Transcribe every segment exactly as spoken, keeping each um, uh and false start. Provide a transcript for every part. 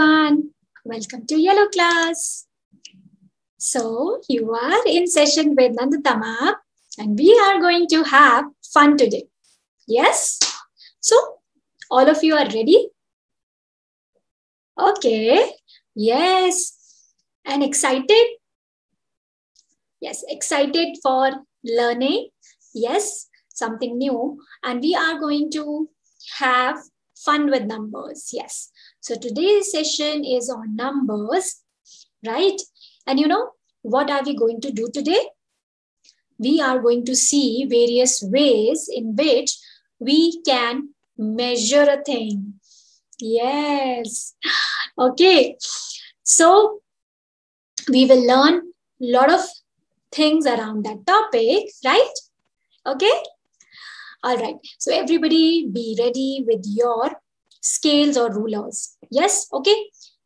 everyone. Welcome to Yellow Class. So you are in session with Nandita Ma'am and we are going to have fun today. Yes? So all of you are ready? Okay. Yes. And excited? Yes. Excited for learning? Yes. Something new. And we are going to have fun with numbers. Yes. So today's session is on numbers, right? And you know, what are we going to do today? We are going to see various ways in which we can measure a thing. Yes. Okay. So we will learn a lot of things around that topic, right? Okay. All right. So everybody be ready with your scales or rulers. Yes. Okay.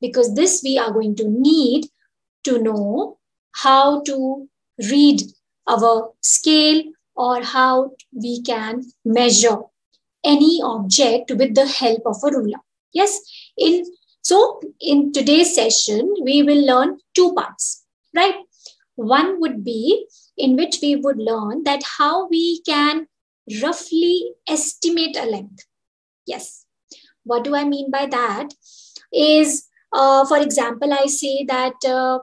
Because this we are going to need to know how to read our scale or how we can measure any object with the help of a ruler. Yes. In so in today's session, we will learn two parts, right? One would be in which we would learn that how we can roughly estimate a length. Yes. What do I mean by that is, uh, for example, I say that, uh,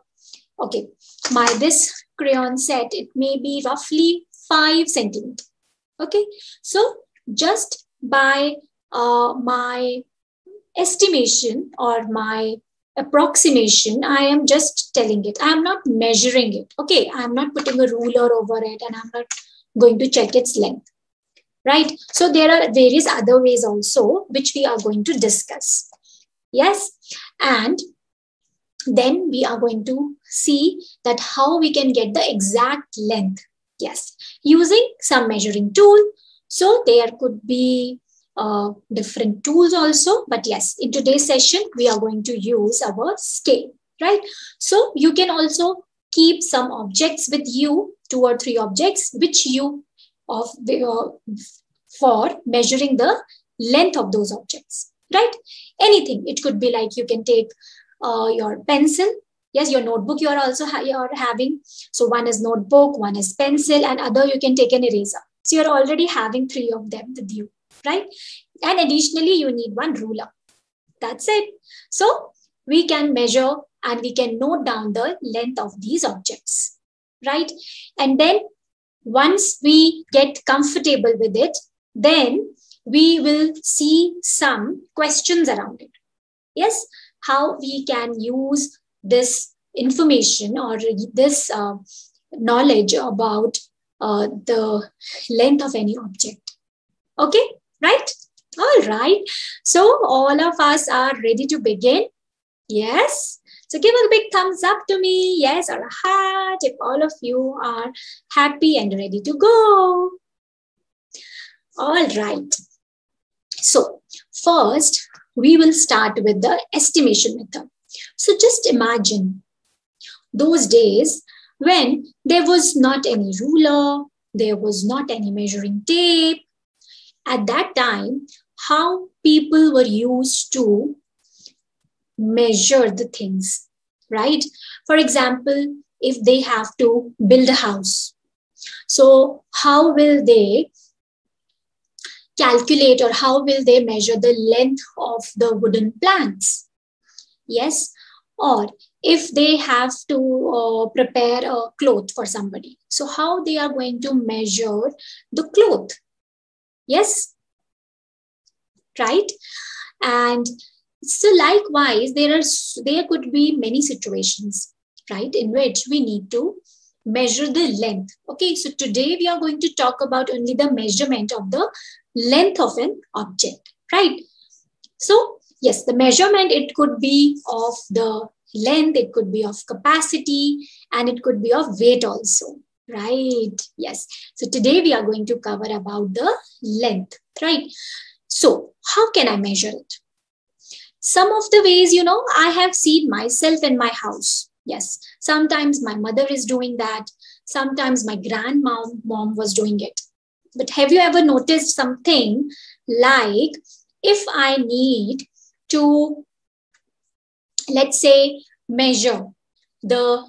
okay, my this crayon set, it may be roughly five centimeter. Okay. So just by uh, my estimation or my approximation, I am just telling it. I am not measuring it. Okay. I am not putting a ruler over it and I'm not going to check its length. Right. So there are various other ways also, which we are going to discuss. Yes. And then we are going to see that how we can get the exact length. Yes. Using some measuring tool. So there could be uh, different tools also. But yes, in today's session, we are going to use our scale. Right. So you can also keep some objects with you, two or three objects, which you of the, uh, for measuring the length of those objects, right? Anything. It could be like you can take uh, your pencil. Yes, your notebook you are also ha you are having. So one is notebook, one is pencil, and other you can take an eraser. So you're already having three of them with you, right? And additionally, you need one ruler. That's it. So we can measure and we can note down the length of these objects, right? And then once we get comfortable with it, then we will see some questions around it. Yes, how we can use this information or this uh, knowledge about uh, the length of any object. Okay, right? All right. So all of us are ready to begin. Yes. So give a big thumbs up to me, yes, or a heart if all of you are happy and ready to go. All right. So first, we will start with the estimation method. So just imagine those days when there was not any ruler, there was not any measuring tape. At that time, how people were used to measure the things, right? For example, if they have to build a house, so how will they calculate or how will they measure the length of the wooden planks? Yes. Or if they have to uh, prepare a cloth for somebody, so how they are going to measure the cloth? Yes. Right. And so likewise, there are there could be many situations, right, in which we need to measure the length. Okay, so today we are going to talk about only the measurement of the length of an object, right? So yes, the measurement, it could be of the length, it could be of capacity, and it could be of weight also, right? Yes. So today we are going to cover about the length, right? So how can I measure it? Some of the ways, you know, I have seen myself in my house. Yes. Sometimes my mother is doing that. Sometimes my grandmom mom was doing it. But have you ever noticed something like if I need to let's say, measure the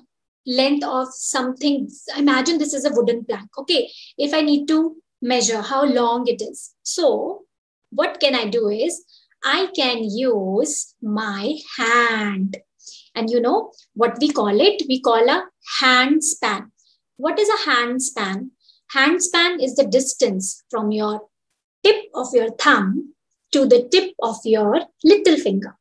length of something. Imagine this is a wooden plank. Okay, if I need to measure how long it is. So what can I do is I can use my hand. And you know what we call it? We call a hand span. What is a hand span? Hand span is the distance from your tip of your thumb to the tip of your little finger.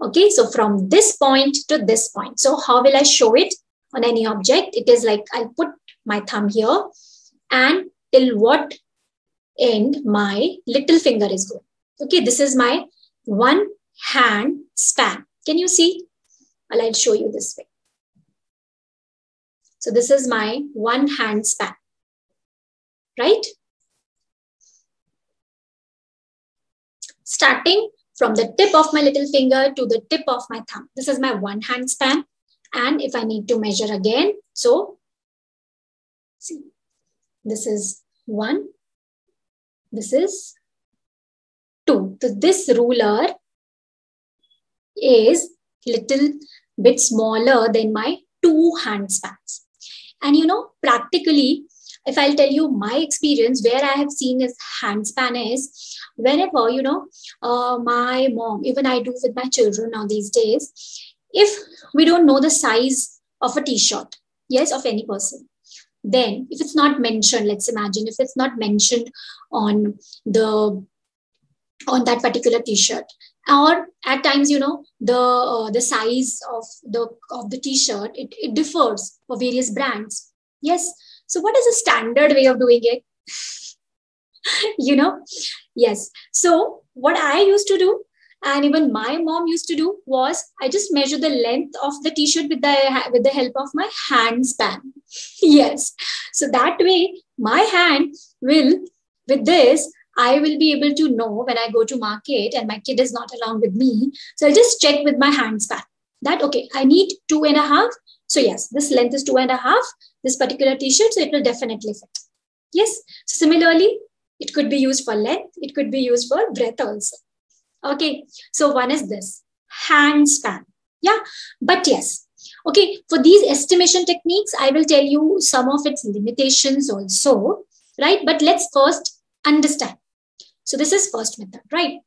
Okay, so from this point to this point. So how will I show it on any object? It is like I'll put my thumb here and till what end my little finger is going. Okay, this is my one hand span. Can you see? Well, I'll show you this way. So this is my one hand span, right? Starting from the tip of my little finger to the tip of my thumb. This is my one hand span. And if I need to measure again, so see, this is one, this is two. So this ruler is little bit smaller than my two hand spans. And you know, practically, if I'll tell you my experience where I have seen this hand span is whenever, you know, uh, my mom, even I do with my children now these days, if we don't know the size of a t-shirt, yes, of any person, then if it's not mentioned, let's imagine if it's not mentioned on the, on that particular t-shirt, or at times, you know, the uh, the size of the of the t-shirt, it, it differs for various brands. Yes. So what is a standard way of doing it? You know, yes. So what I used to do, and even my mom used to do, was I just measure the length of the t-shirt with the with the help of my hand span. Yes. So that way, my hand will, with this, I will be able to know when I go to market and my kid is not along with me. So I'll just check with my hand span that, okay, I need two and a half. So yes, this length is two and a half, this particular t-shirt, so it will definitely fit. Yes. So similarly, it could be used for length. It could be used for breadth also. Okay. So one is this hand span. Yeah. But yes. Okay. For these estimation techniques, I will tell you some of its limitations also, right? But let's first understand. So this is first method, right?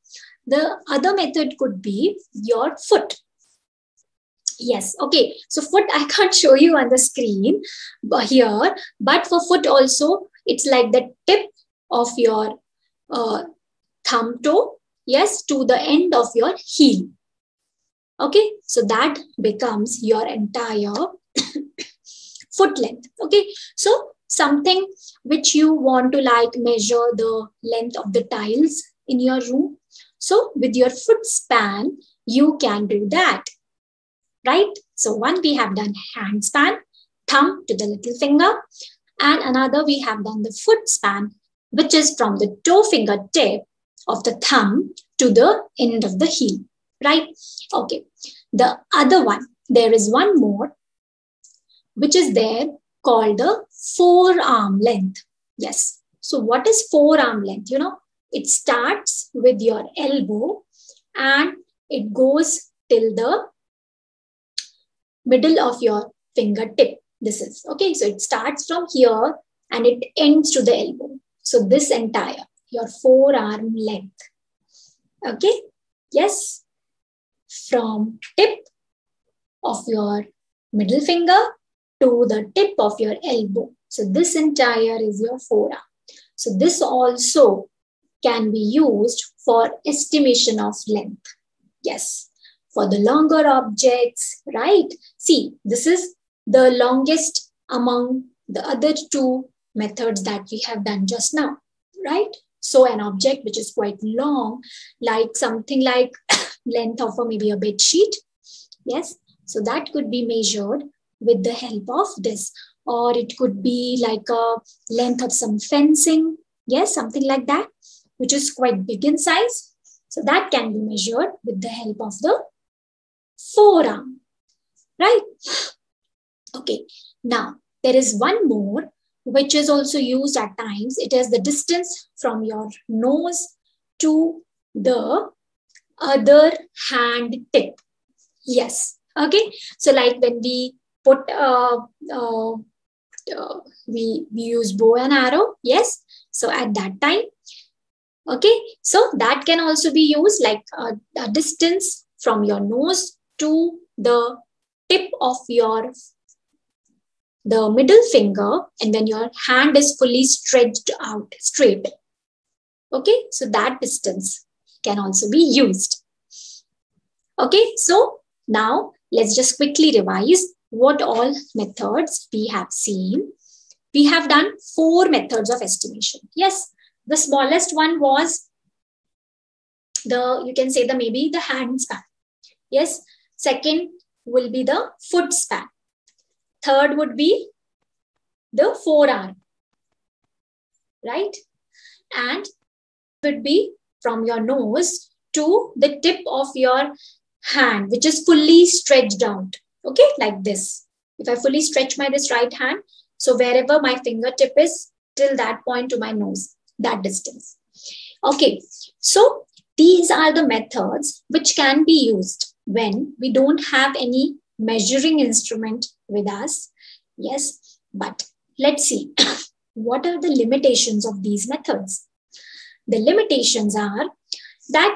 The other method could be your foot. Yes. Okay. So foot, I can't show you on the screen here, but for foot also, it's like the tip of your uh, thumb toe, yes, to the end of your heel. Okay. So that becomes your entire foot length. Okay. So something which you want to like measure the length of the tiles in your room. So with your foot span, you can do that, right? So one, we have done hand span, thumb to the little finger. And another, we have done the foot span, which is from the toe fingertip of the thumb to the end of the heel, right? Okay. The other one, there is one more, which is there, called the forearm length. Yes. So what is forearm length? You know, it starts with your elbow and it goes till the middle of your fingertip. This is okay. So it starts from here and it ends to the elbow. So this entire, your forearm length. Okay. Yes. From tip of your middle finger to the tip of your elbow. So this entire is your forearm. So this also can be used for estimation of length. Yes, for the longer objects, right? See, this is the longest among the other two methods that we have done just now, right? So an object which is quite long, like something like length of a, maybe a bed sheet. Yes, so that could be measured with the help of this, or it could be like a length of some fencing, yes, something like that, which is quite big in size. So that can be measured with the help of the forearm, right? Okay, now there is one more, which is also used at times. It is the distance from your nose to the other hand tip. Yes. Okay. So like when we put, uh, uh, uh, we, we use bow and arrow. Yes. So at that time. Okay. So that can also be used like uh, a distance from your nose to the tip of your the middle finger, and when your hand is fully stretched out straight. Okay, so that distance can also be used. Okay, so now let's just quickly revise what all methods we have seen. We have done four methods of estimation. Yes, the smallest one was the, you can say the maybe the hand span. Yes, second will be the foot span. Third would be the forearm, right? And would be from your nose to the tip of your hand, which is fully stretched out. Okay, like this. If I fully stretch my this right hand, so wherever my fingertip is till that point to my nose, that distance. Okay, so these are the methods which can be used when we don't have any measuring instrument with us. Yes, but let's see what are the limitations of these methods. The limitations are that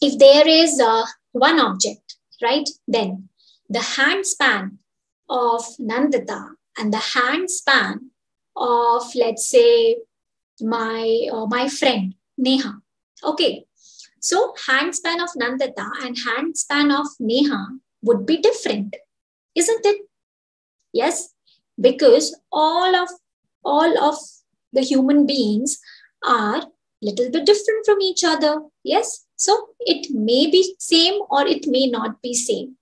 if there is uh, one object, right, then the hand span of Nandita and the hand span of, let's say, my uh, my friend Neha. Okay, so hand span of Nandita and hand span of Neha would be different, isn't it? Yes, because all of all of the human beings are little bit different from each other. Yes, so it may be same or it may not be same.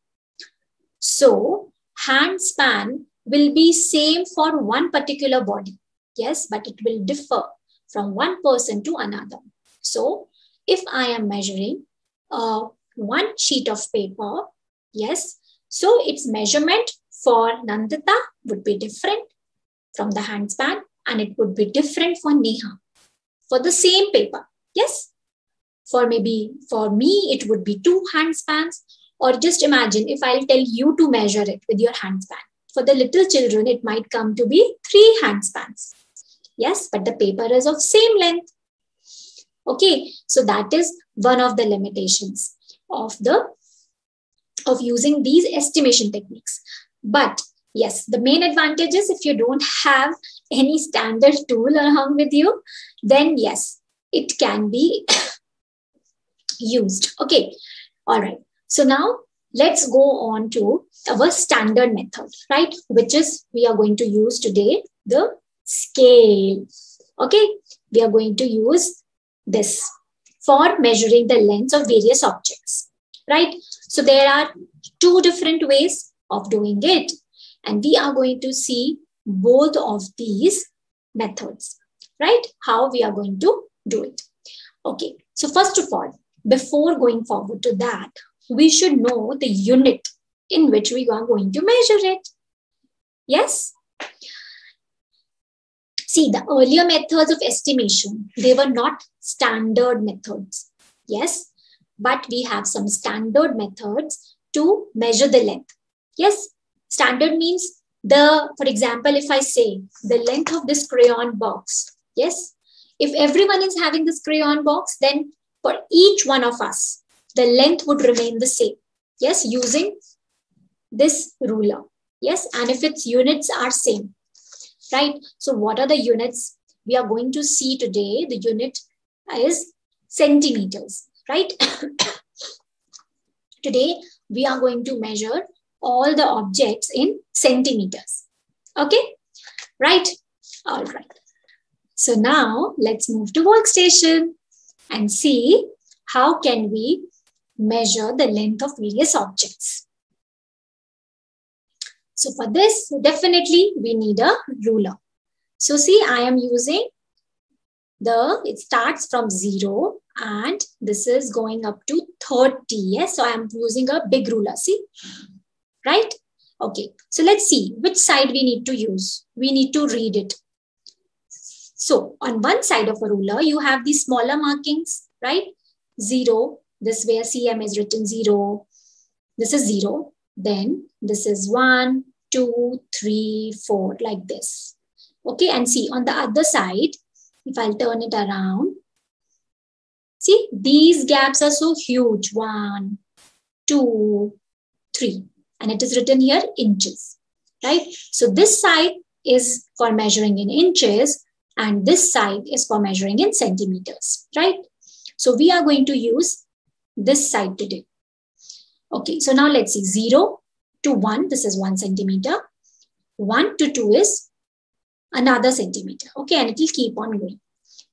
So hand span will be same for one particular body. Yes, but it will differ from one person to another. So if I am measuring uh, one sheet of paper, yes, so its measurement for Nandita would be different from the hand span, and it would be different for Neha for the same paper. Yes, for maybe for me, it would be two hand spans, or just imagine if I'll tell you to measure it with your hand span. For the little children, it might come to be three hand spans. Yes, but the paper is of same length. Okay, so that is one of the limitations of the of using these estimation techniques. But yes, the main advantage is if you don't have any standard tool along with you, then yes, it can be used. Okay, all right. So now let's go on to our standard method, right? Which is we are going to use today, the scale. Okay, we are going to use this for measuring the lengths of various objects, right? So there are two different ways of doing it, and we are going to see both of these methods, right? How we are going to do it. Okay, so first of all, before going forward to that, we should know the unit in which we are going to measure it. Yes. See, the earlier methods of estimation, they were not standard methods. Yes. But we have some standard methods to measure the length. Yes, standard means the, for example, if I say the length of this crayon box. Yes, if everyone is having this crayon box, then for each one of us, the length would remain the same. Yes, using this ruler. Yes, and if its units are same, right? So what are the units? We are going to see today, the unit is centimeters. Right? Today, we are going to measure all the objects in centimeters. Okay? Right? All right. So now, let's move to workstation and see how can we measure the length of various objects. So for this, definitely, we need a ruler. So see, I am using the, it starts from zero. And this is going up to thirty. Yes, so I am using a big ruler. See, right? Okay, so let's see which side we need to use. We need to read it. So on one side of a ruler, you have these smaller markings, right? Zero, this way C M is written zero. This is zero. Then this is one, two, three, four, like this. Okay, and see on the other side, if I'll turn it around, see these gaps are so huge. One, two, three, and it is written here inches, right? So this side is for measuring in inches and this side is for measuring in centimeters, right? So we are going to use this side today. Okay, so now let's see zero to one, this is one centimeter. One to two is another centimeter. Okay, and it will keep on going.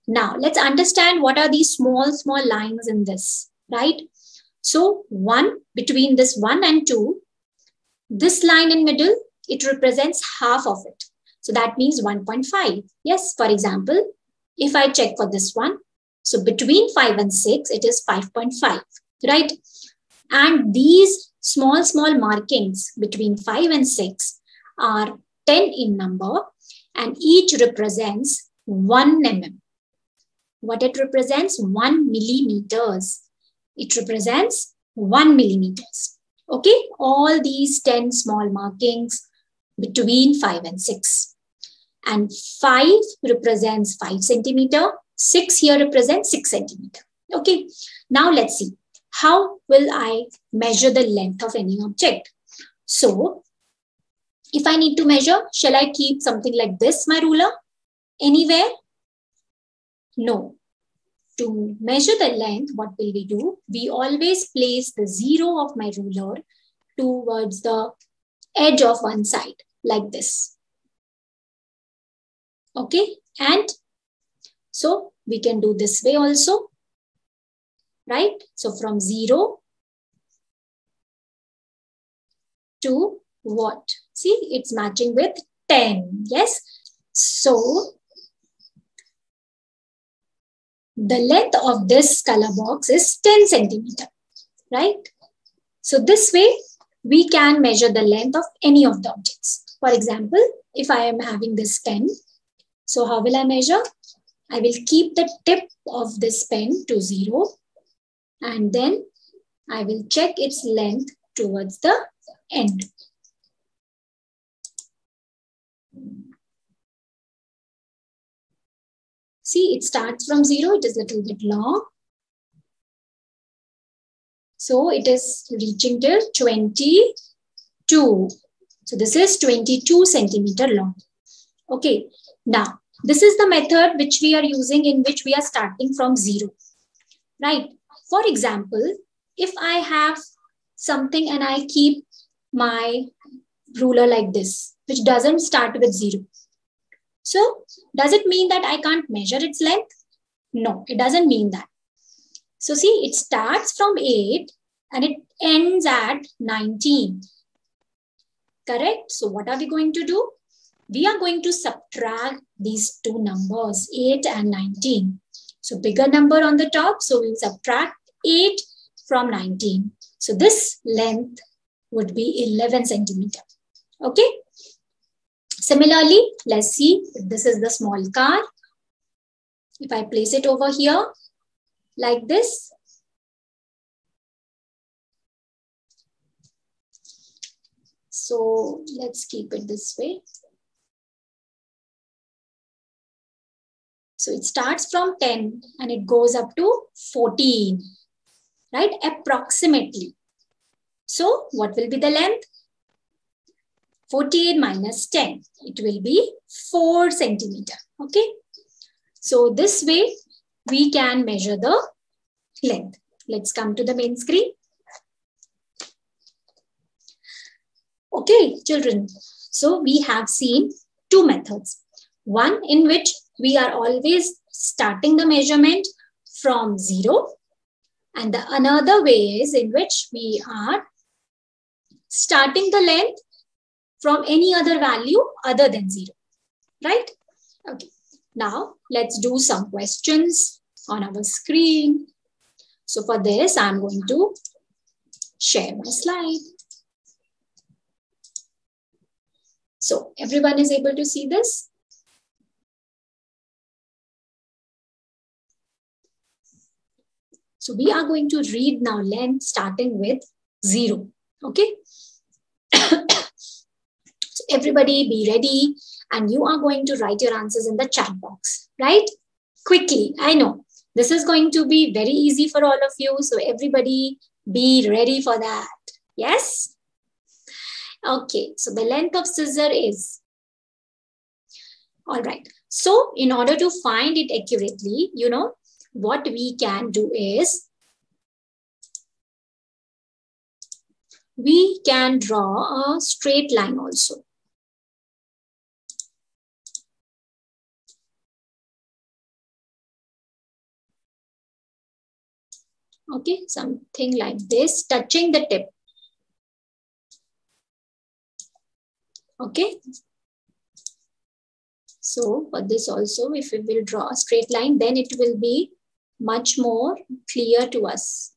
Now let's understand what are these small, small lines in this, right? So one, between this one and two, this line in middle, it represents half of it. So that means one point five. Yes, for example, if I check for this one, so between five and six, it is five point five, right? And these small, small markings between five and six are ten in number and each represents one millimeter. What it represents? one millimeters. It represents one millimeters. Okay, all these ten small markings between five and six. And five represents five centimeter. six here represents six centimeter. Okay, now let's see. How will I measure the length of any object? So, if I need to measure, shall I keep something like this, my ruler, anywhere? No. To measure the length, what will we do? We always place the zero of my ruler towards the edge of one side, like this. Okay, and so we can do this way also. Right? So from zero to what? See, it's matching with ten. Yes. So the length of this color box is ten centimeter. Right? So this way we can measure the length of any of the objects. For example, if I am having this pen, so how will I measure? I will keep the tip of this pen to zero. And then I will check its length towards the end. See, it starts from zero, it is a little bit long. So it is reaching till twenty-two. So this is twenty-two centimeter long. Okay, now this is the method which we are using in which we are starting from zero, right? For example, if I have something and I keep my ruler like this, which doesn't start with zero. So does it mean that I can't measure its length? No, it doesn't mean that. So see, it starts from eight and it ends at nineteen. Correct? So what are we going to do? We are going to subtract these two numbers, eight and nineteen. So bigger number on the top, so we subtract eight from nineteen. So this length would be eleven centimeter. Okay. Similarly, let's see if this is the small car. If I place it over here like this. So let's keep it this way. So it starts from ten and it goes up to fourteen, right? Approximately. So what will be the length? fourteen minus ten. It will be four centimeter, okay? So this way we can measure the length. Let's come to the main screen. Okay, children. So we have seen two methods. One in which we are always starting the measurement from zero. And the another way is in which we are starting the length from any other value other than zero, right? Okay, now let's do some questions on our screen. So for this, I'm going to share my slide. So everyone is able to see this? So we are going to read now length starting with zero. Okay. So everybody be ready, and you are going to write your answers in the chat box, right? Quickly, I know this is going to be very easy for all of you. So everybody be ready for that. Yes. Okay. So the length of scissor is. All right. So in order to find it accurately, you know, what we can do is we can draw a straight line also. Okay, something like this, touching the tip. Okay. So for this also, if we will draw a straight line, then it will be much more clear to us.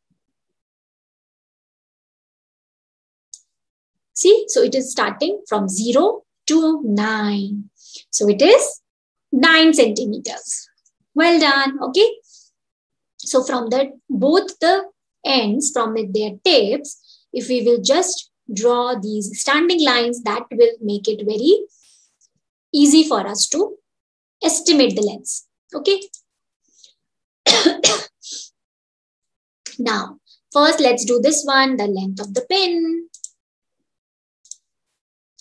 See, so it is starting from zero to nine. So it is nine centimeters. Well done. Okay. So from the both the ends, from their tips, if we will just draw these standing lines, that will make it very easy for us to estimate the length. Okay. Now, first let's do this one, the length of the pin.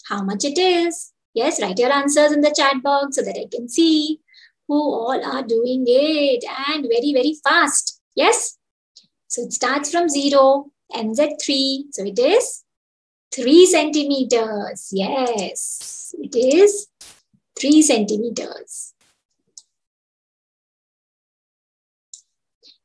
How much it is? Yes, write your answers in the chat box so that I can see who all are doing it, and very, very fast. Yes. So it starts from zero, ends at three. So it is three centimeters. Yes, it is three centimeters.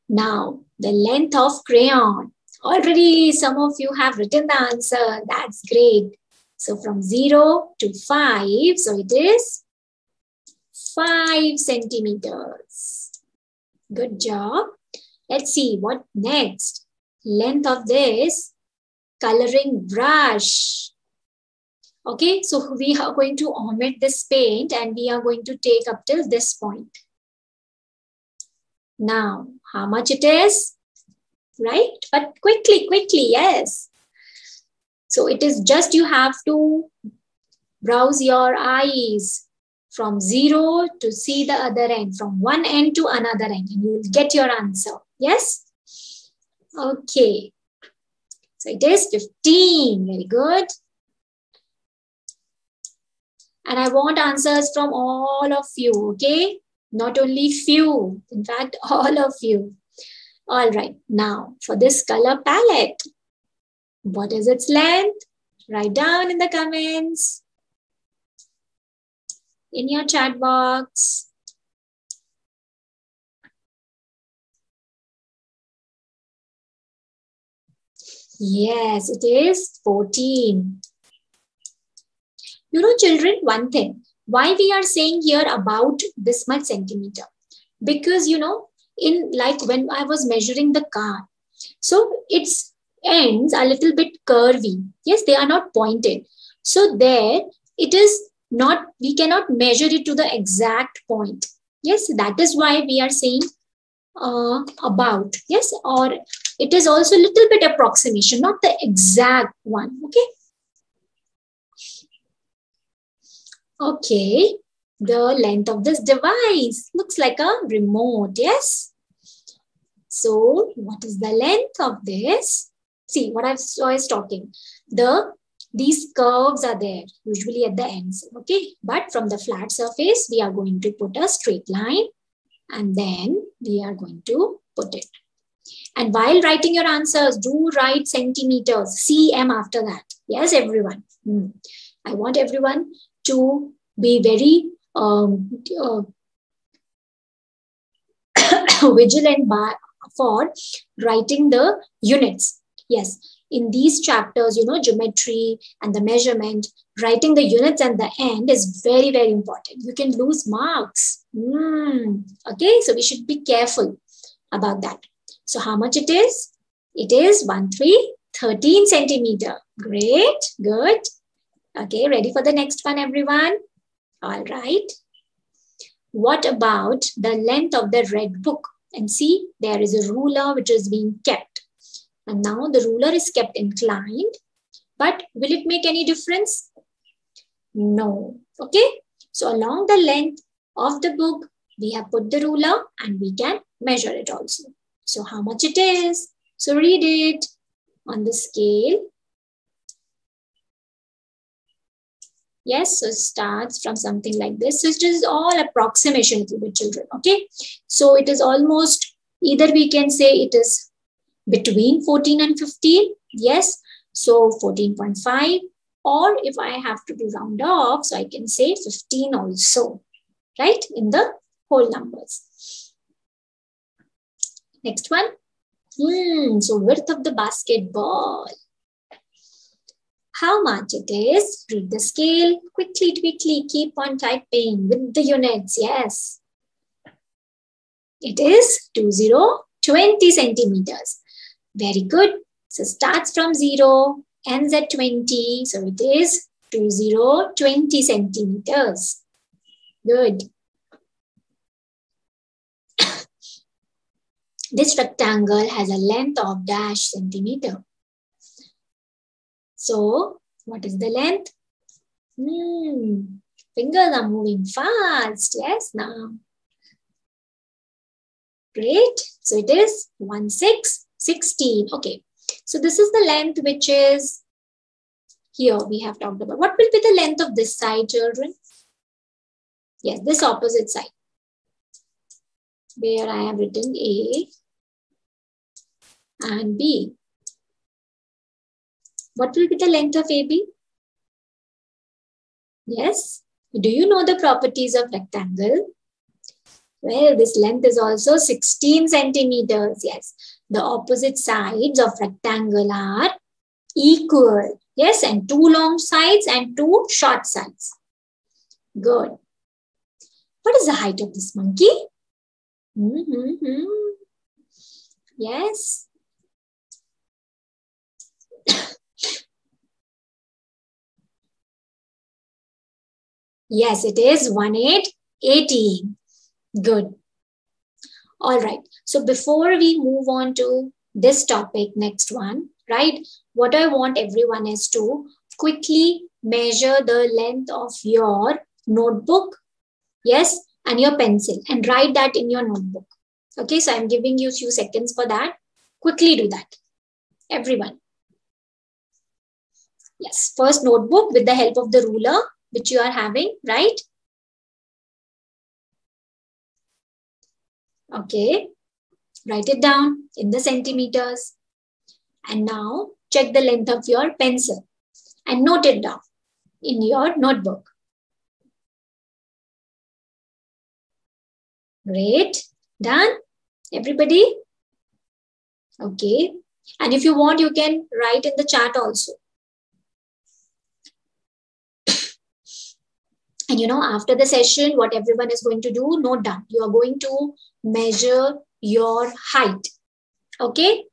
Now, the length of crayon. Already some of you have written the answer. That's great. So from zero to five, so it is five centimeters. Good job. Let's see what next. Length of this coloring brush. Okay, so we are going to omit this paint and we are going to take up till this point. Now, how much it is? Right? But quickly, quickly, yes. So it is just you have to browse your eyes from zero to see the other end, from one end to another end, and you will get your answer. Yes? Okay. So it is fifteen. Very good. And I want answers from all of you, okay? Not only few, in fact, all of you. All right, now for this color palette, what is its length? Write down in the comments, in your chat box. Yes, it is fourteen. You know, children, one thing, why we are saying here about this much centimeter, because, you know, in like when I was measuring the car, so its ends are a little bit curvy. Yes, they are not pointed. So there it is not, we cannot measure it to the exact point. Yes, that is why we are saying uh, about, yes, or it is also a little bit approximation, not the exact one. Okay. Okay, the length of this device looks like a remote, yes? So what is the length of this? See what I was talking. The, these curves are there usually at the ends, okay? But from the flat surface, we are going to put a straight line and then we are going to put it. And while writing your answers, do write centimeters, C M after that. Yes, everyone. Hmm. I want everyone to be very um, uh, vigilant by, for writing the units. Yes, in these chapters, you know, geometry and the measurement, writing the units and the end is very, very important. You can lose marks. Mm, okay, so we should be careful about that. So how much it is? It is one three, thirteen centimeter. Great, good. Okay, ready for the next one, everyone? All right. What about the length of the red book? And see, there is a ruler which is being kept. And now the ruler is kept inclined. But will it make any difference? No. Okay. So along the length of the book, we have put the ruler and we can measure it also. So how much it is? So read it on the scale. Yes, so it starts from something like this. So it is all approximation, little bit, children. Okay. So it is almost, either we can say it is between fourteen and fifteen. Yes. So fourteen point five, or if I have to do round off, so I can say fifteen also, right? In the whole numbers. Next one. Hmm, so width of the basketball. How much it is? Read the scale. Quickly, quickly, keep on typing with the units. Yes. It is two thousand twenty centimeters. Very good. So starts from zero, ends at twenty. So it is two thousand twenty centimeters. Good. This rectangle has a length of dash centimeter. So what is the length? Hmm. Fingers are moving fast. Yes, now. Great. So it is one six, sixteen. Okay. So this is the length which is here we have talked about. What will be the length of this side, children? Yes, this opposite side. Where I have written A and B. What will be the length of A B? Yes. Do you know the properties of rectangle? Well, this length is also sixteen centimeters. Yes. The opposite sides of rectangle are equal. Yes, and two long sides and two short sides. Good. What is the height of this monkey? Mm-hmm. Yes. Yes, it is one eight, eighteen. Good. All right. So before we move on to this topic, next one, right? What I want everyone is to quickly measure the length of your notebook. Yes. And your pencil, and write that in your notebook. Okay. So I'm giving you a few seconds for that. Quickly do that. Everyone. Yes. First notebook with the help of the ruler, which you are having, right? Okay, write it down in the centimeters. And now check the length of your pencil and note it down in your notebook. Great, done, everybody? Okay, and if you want, you can write in the chart also. And you know, after the session, what everyone is going to do, note down. You are going to measure your height. Okay.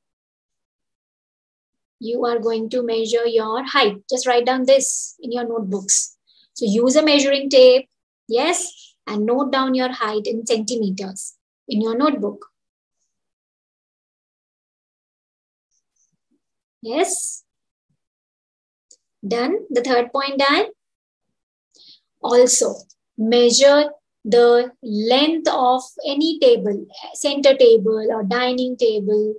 You are going to measure your height. Just write down this in your notebooks. So use a measuring tape. Yes. And note down your height in centimeters in your notebook. Yes. Done. The third point done. Also, measure the length of any table, center table or dining table,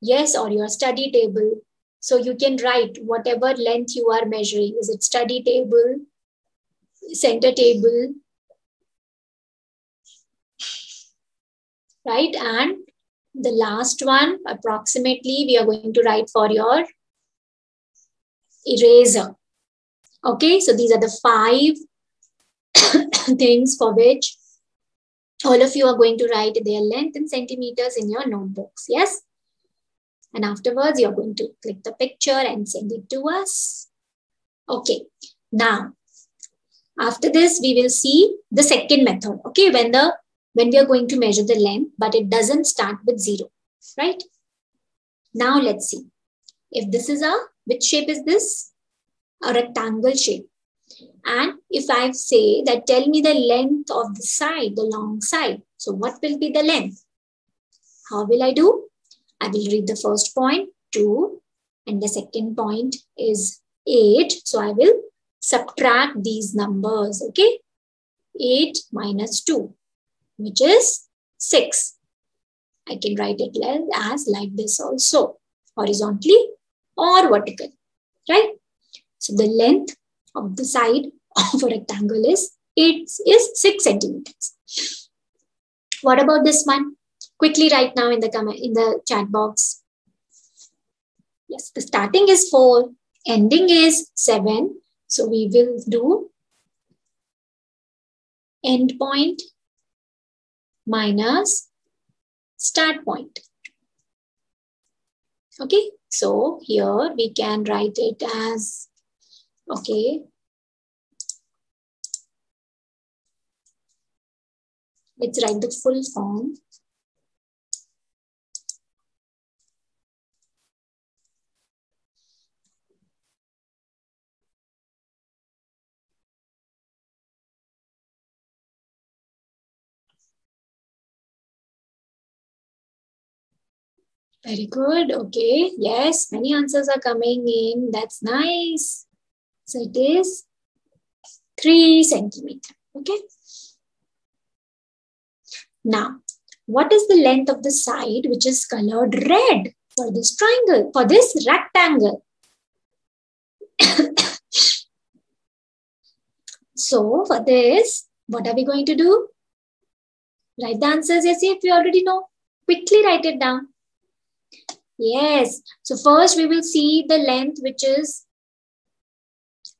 yes, or your study table. So you can write whatever length you are measuring. Is it study table, center table, right? And the last one, approximately, we are going to write for your eraser. Okay, so these are the five things for which all of you are going to write their length in centimeters in your notebooks. Yes. And afterwards, you're going to click the picture and send it to us. Okay. Now, after this, we will see the second method. Okay. When the, when we are going to measure the length, but it doesn't start with zero, right? Now let's see if this is a, which shape is this? A rectangle shape. And if I say that, tell me the length of the side, the long side. So what will be the length? How will I do? I will read the first point, two, and the second point is eight. So I will subtract these numbers, okay? eight minus two, which is six. I can write it as like this also, horizontally or vertical, right? So the length of the side of a rectangle is eight is six centimeters. What about this one? Quickly write now in the comment in the chat box. Yes, the starting is four, ending is seven. So we will do end point minus start point. Okay, so here we can write it as, okay, let's write the full form. Very good. Okay. Yes, many answers are coming in. That's nice. So it is three centimeter. Okay. Now, what is the length of the side which is colored red for this triangle, for this rectangle? So for this, what are we going to do? Write the answers. Yes, if you already know, quickly write it down. Yes. So first we will see the length which is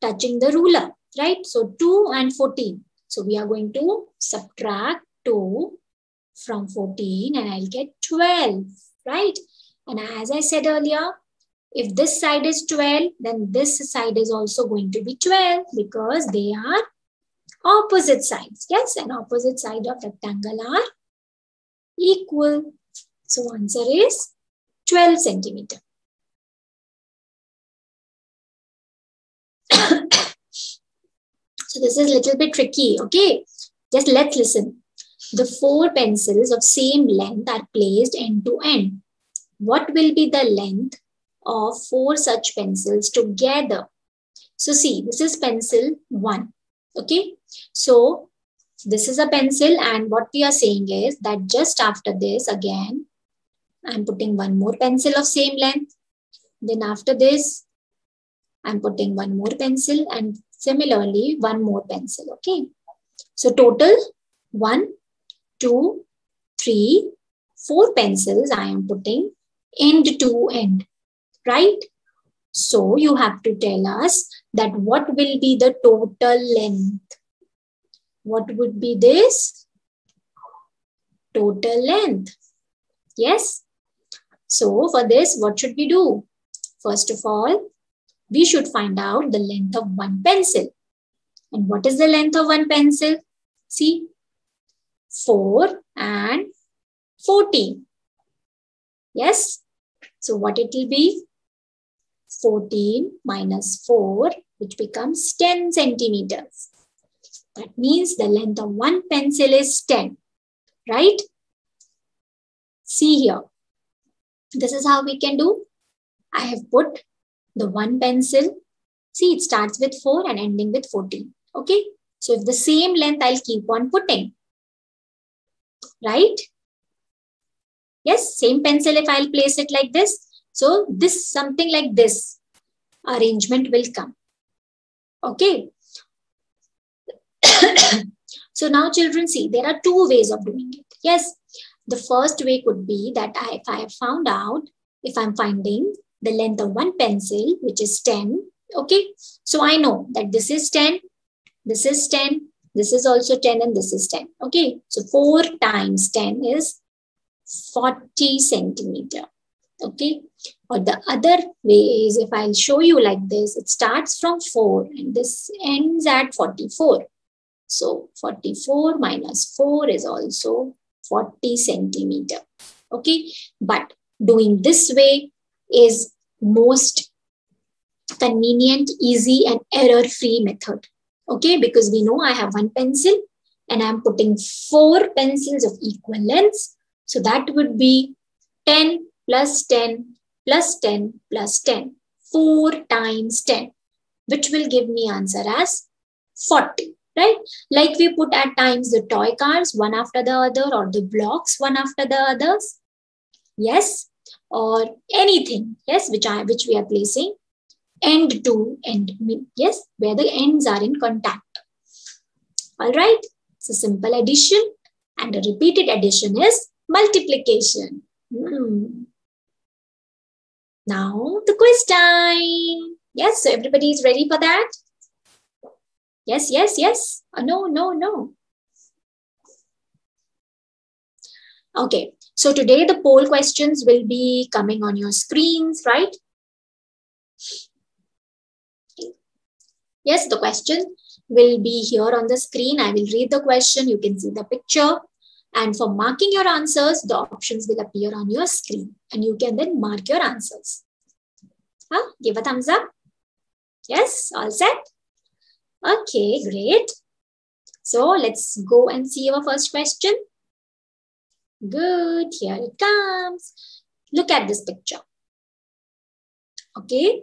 touching the ruler, right? So two and fourteen. So we are going to subtract two from fourteen and I'll get twelve, right? And as I said earlier, if this side is twelve, then this side is also going to be twelve because they are opposite sides. Yes, and opposite side of rectangle are equal. So answer is twelve centimeter. So this is a little bit tricky, okay? Just let's listen. The four pencils of same length are placed end to end. What will be the length of four such pencils together? So see, this is pencil one, okay? So this is a pencil and what we are saying is that just after this again, I'm putting one more pencil of same length. Then after this, I'm putting one more pencil and similarly, one more pencil, okay? So total one, two, three, four pencils I am putting end to end, right? So you have to tell us that what will be the total length? What would be this? Total length, yes? So for this, what should we do? First of all, we should find out the length of one pencil. And what is the length of one pencil? See, four and fourteen. Yes. So what it will be? fourteen minus four, which becomes ten centimeters. That means the length of one pencil is ten, right? See here. This is how we can do. I have put the one pencil. See, it starts with four and ending with fourteen. Okay. So if the same length, I'll keep on putting. Right? Yes, same pencil if I'll place it like this. So this, something like this arrangement will come. Okay. So now children, see, there are two ways of doing it. Yes. The first way could be that I, if I have found out, if I'm finding the length of one pencil, which is ten, okay? So I know that this is ten, this is ten, this is also ten, and this is ten, okay? So four times ten is forty centimeter, okay? Or the other way is if I'll show you like this, it starts from four and this ends at forty-four. So forty-four minus four is also forty centimeter, okay? But doing this way is most convenient, easy and error-free method, okay? Because we know I have one pencil and I'm putting four pencils of equal lengths. So that would be ten plus ten plus ten plus ten. four times ten, which will give me answer as forty, right? Like we put at times the toy cars one after the other, or the blocks one after the others. Yes, or anything, yes, which, I, which we are placing end to end, yes, where the ends are in contact. All right, so simple addition and a repeated addition is multiplication. Hmm. Now the quiz time. Yes, so everybody is ready for that? Yes, yes, yes. Oh, no, no, no. Okay, so today the poll questions will be coming on your screens, right? Yes, the question will be here on the screen. I will read the question. You can see the picture. And for marking your answers, the options will appear on your screen. And you can then mark your answers. Huh? Give a thumbs up. Yes, all set. Okay, great. So let's go and see our first question. Good, here it comes. Look at this picture. Okay.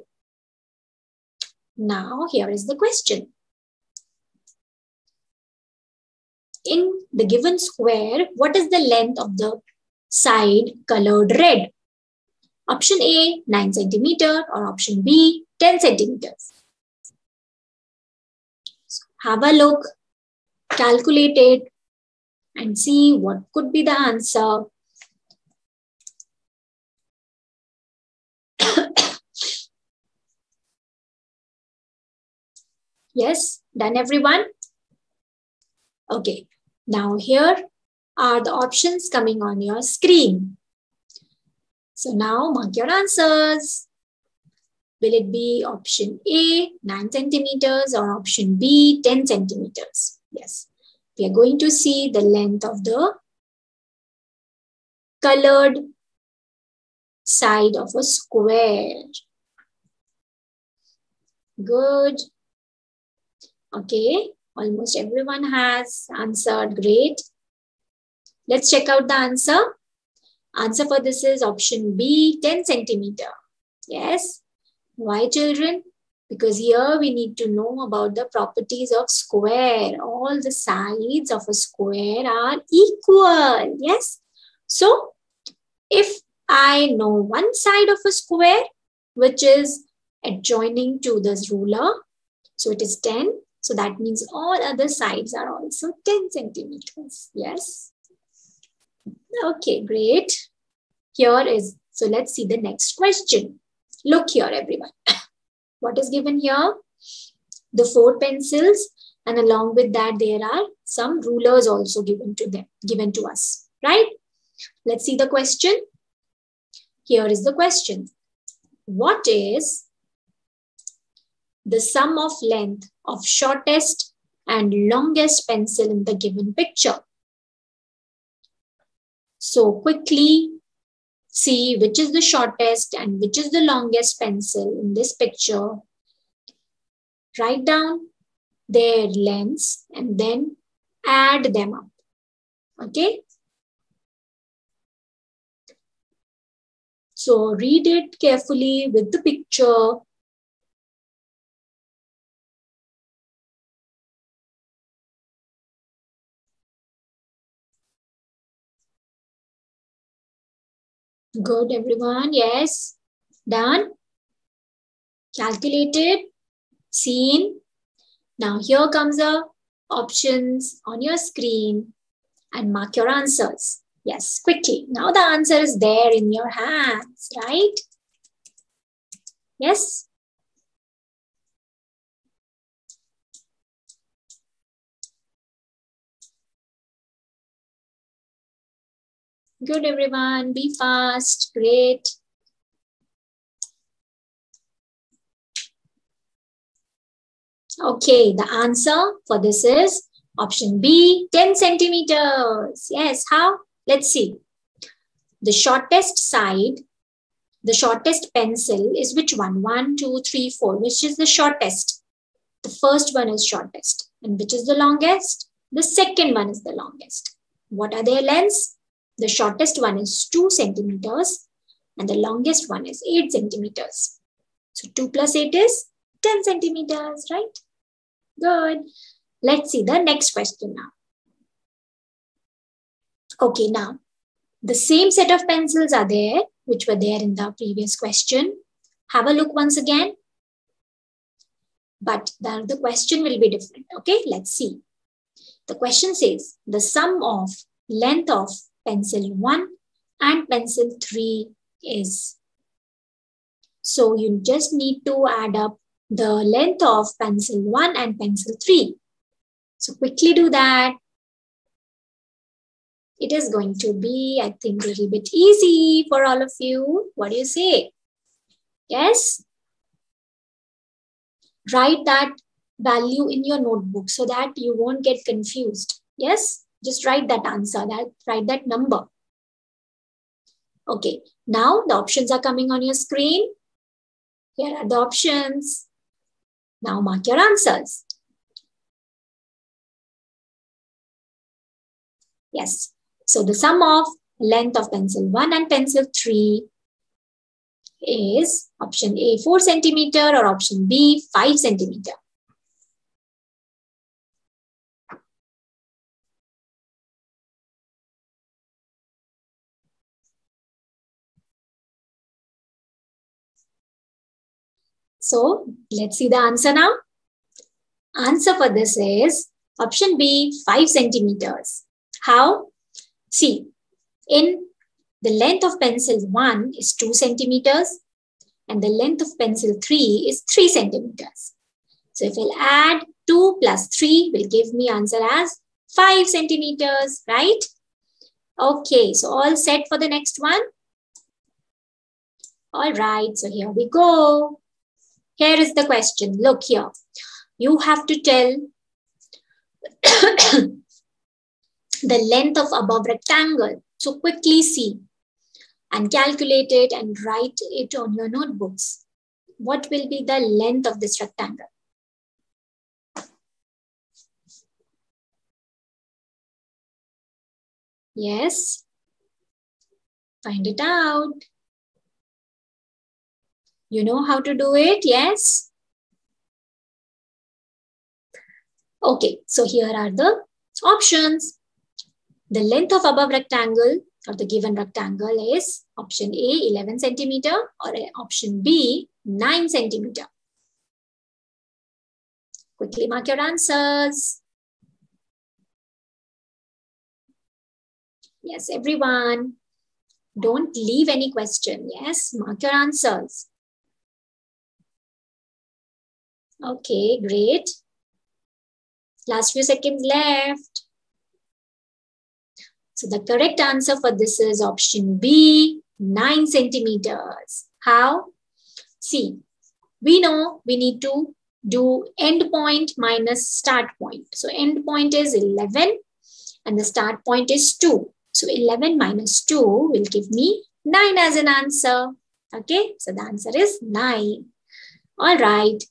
Now here is the question. In the given square, what is the length of the side colored red? Option A, nine centimeters, or option B, ten centimeters. So have a look, calculate it, and see what could be the answer. Yes, done everyone? Okay, now here are the options coming on your screen. So now mark your answers. Will it be option A, nine centimeters, or option B, ten centimeters? Yes, we are going to see the length of the colored side of a square. Good. Okay. Almost everyone has answered. Great. Let's check out the answer. Answer for this is option B, ten centimeter. Yes. Why, children? Because here we need to know about the properties of square. All the sides of a square are equal. Yes. So, if I know one side of a square, which is adjoining to this ruler, so it is ten. So that means all other sides are also ten centimeters. Yes. Okay, great. Here is, so let's see the next question. Look here, everyone. What is given here? The four pencils, and along with that, there are some rulers also given to them, given to us, right? Let's see the question. Here is the question. What is the sum of length of shortest and longest pencil in the given picture? So quickly see which is the shortest and which is the longest pencil in this picture. Write down their lengths and then add them up. Okay. So read it carefully with the picture. Good, everyone. Yes. Done. Calculated. Seen. Now here comes the options on your screen and mark your answers. Yes, quickly. Now the answer is there in your hands, right? Yes. Good, everyone. Be fast. Great. Okay, the answer for this is option B, ten centimeters. Yes, how? Let's see. The shortest side, the shortest pencil is which one? One, two, three, four. Which is the shortest? The first one is shortest. And which is the longest? The second one is the longest. What are their lengths? The shortest one is two centimeters and the longest one is eight centimeters. So two plus eight is ten centimeters, right? Good. Let's see the next question now. Okay, now the same set of pencils are there, which were there in the previous question. Have a look once again. But the, the question will be different. Okay, let's see. The question says the sum of length of pencil one and pencil three is. So you just need to add up the length of pencil one and pencil three. So quickly do that. It is going to be, I think, a little bit easy for all of you. What do you say? Yes? Write that value in your notebook so that you won't get confused. Yes? Just write that answer, that, write that number. Okay, now the options are coming on your screen. Here are the options. Now mark your answers. Yes. So the sum of length of pencil one and pencil three is option A, four centimeters, or option B, five centimeters. So let's see the answer now. Answer for this is option B, five centimeters. How? See, in the length of pencil one is two centimeters and the length of pencil three is three centimeters. So if I'll add two plus three will give me answer as five centimeters, right? Okay, so all set for the next one. All right, so here we go. Here is the question. Look here. You have to tell the length of above rectangle. So quickly see and calculate it and write it on your notebooks. What will be the length of this rectangle? Yes. Find it out. You know how to do it, yes? Okay, so here are the options. The length of above rectangle or the given rectangle is option A, eleven centimeters, or option B, nine centimeters. Quickly mark your answers. Yes, everyone. Don't leave any question. Yes, mark your answers. Okay, great. Last few seconds left. So the correct answer for this is option B, nine centimeters. How? See, we know we need to do end point minus start point. So end point is eleven and the start point is two. So eleven minus two will give me nine as an answer. Okay, so the answer is nine. All right.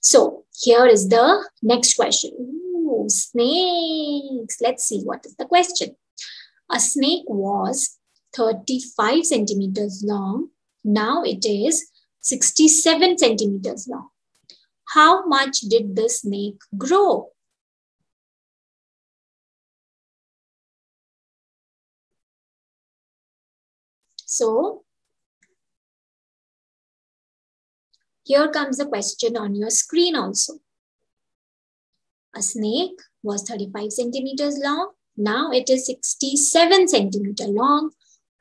So here is the next question. Ooh, snakes. Let's see what is the question. A snake was thirty-five centimeters long. Now it is sixty-seven centimeters long. How much did the snake grow? So, here comes the question on your screen also. A snake was thirty-five centimeters long. Now it is sixty-seven centimeters long.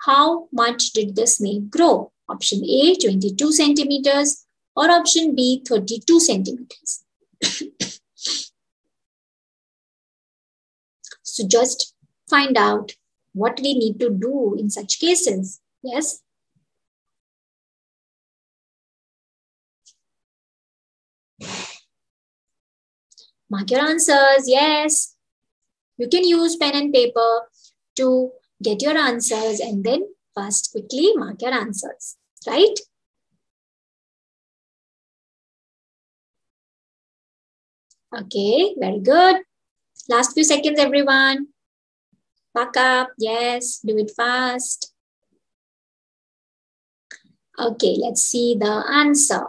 How much did the snake grow? Option A, twenty-two centimeters, or option B, thirty-two centimeters. So just find out what we need to do in such cases. Yes. Mark your answers, yes. You can use pen and paper to get your answers and then first quickly mark your answers, right? Okay, very good. Last few seconds, everyone. Buck up, yes, do it fast. Okay, let's see the answer.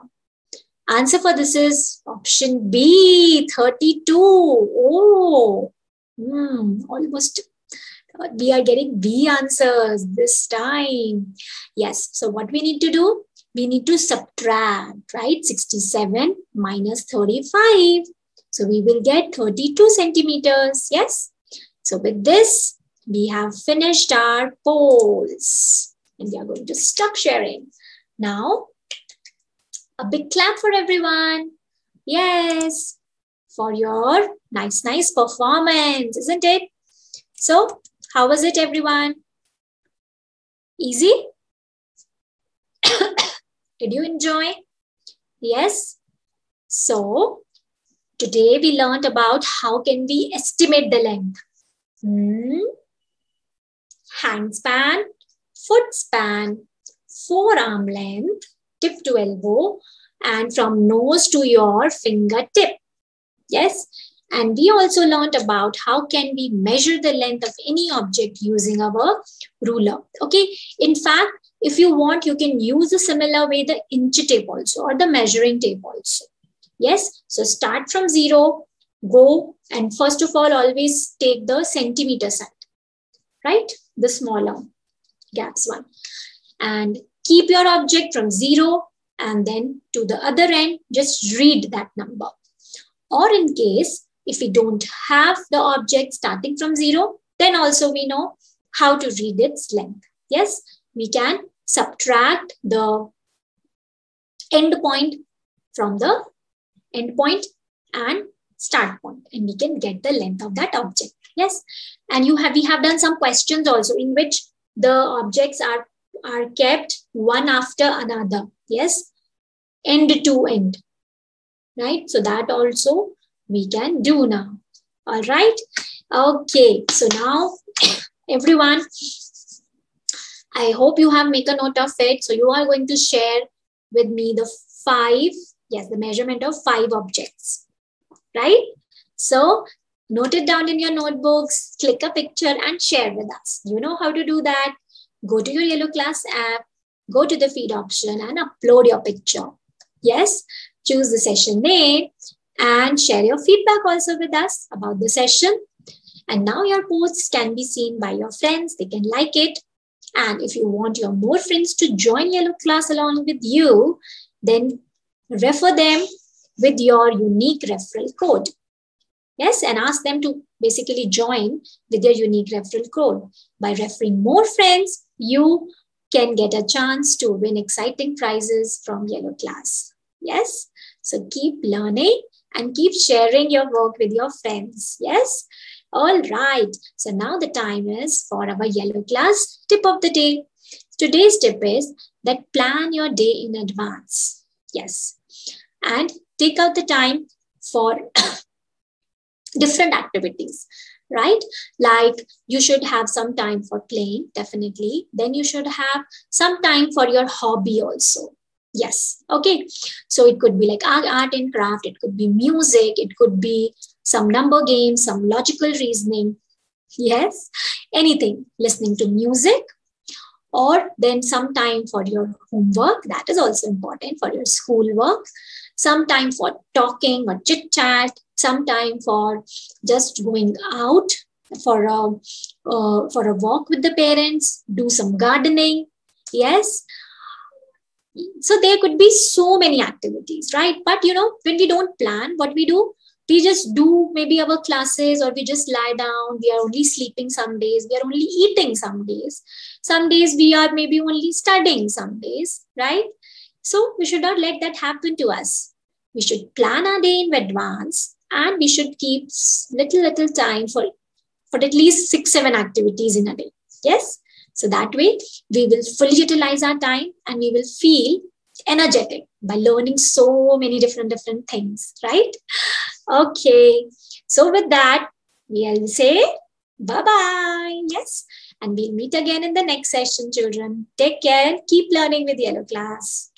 Answer for this is option B, thirty-two. Oh, hmm, almost. We are getting B answers this time. Yes, so what we need to do? We need to subtract, right? sixty-seven minus thirty-five. So we will get thirty-two centimeters, yes? So with this, we have finished our polls. And we are going to stop sharing. Now, a big clap for everyone. Yes, for your nice, nice performance, isn't it? So, how was it, everyone? Easy? Did you enjoy? Yes. So, today we learned about how can we estimate the length. Hmm. Hand span, foot span, forearm length, tip to elbow, and from nose to your fingertip. Yes. And we also learned about how can we measure the length of any object using our ruler. Okay. In fact, if you want, you can use a similar way the inch tape also or the measuring tape also. Yes. So start from zero, go, and first of all, always take the centimeter side, right? The smaller gaps one. And keep your object from zero and then to the other end, just read that number. Or in case, if we don't have the object starting from zero, then also we know how to read its length. Yes, we can subtract the end point from the end point and start point, and we can get the length of that object. Yes, and you have we have done some questions also in which the objects are, are kept one after another. Yes, end to end. Right, so that also we can do now. All right. Okay, so now everyone, I hope you have made a note of it. So you are going to share with me the five, yes, the measurement of five objects, right? So note it down in your notebooks, click a picture and share with us. You know how to do that. Go to your Yellow Class app, go to the feed option and upload your picture. Yes. Choose the session name and share your feedback also with us about the session. And now your posts can be seen by your friends. They can like it. And if you want your more friends to join Yellow Class along with you, then refer them with your unique referral code. Yes, and ask them to basically join with your unique referral code. By referring more friends, you can get a chance to win exciting prizes from Yellow Class. Yes. So keep learning and keep sharing your work with your friends. Yes. All right. So now the time is for our Yellow Class tip of the day. Today's tip is that plan your day in advance. Yes. And take out the time for different activities, right? Like you should have some time for playing, definitely. Then you should have some time for your hobby also. Yes. Okay. So it could be like art and craft. It could be music. It could be some number game, some logical reasoning. Yes. Anything. Listening to music. Or then some time for your homework. That is also important for your schoolwork. Some time for talking or chit chat. Some time for just going out for a, uh, for a walk with the parents. Do some gardening. Yes. So there could be so many activities, right? But you know, when we don't plan, what we do, we just do maybe our classes or we just lie down. We are only sleeping some days. We are only eating some days. Some days we are maybe only studying some days, right? So we should not let that happen to us. We should plan our day in advance and we should keep little, little time for, for at least six, seven activities in a day. Yes. So that way, we will fully utilize our time and we will feel energetic by learning so many different, different things, right? Okay. So with that, we'll say bye-bye. Yes. And we'll meet again in the next session, children. Take care. Keep learning with Yellow Class.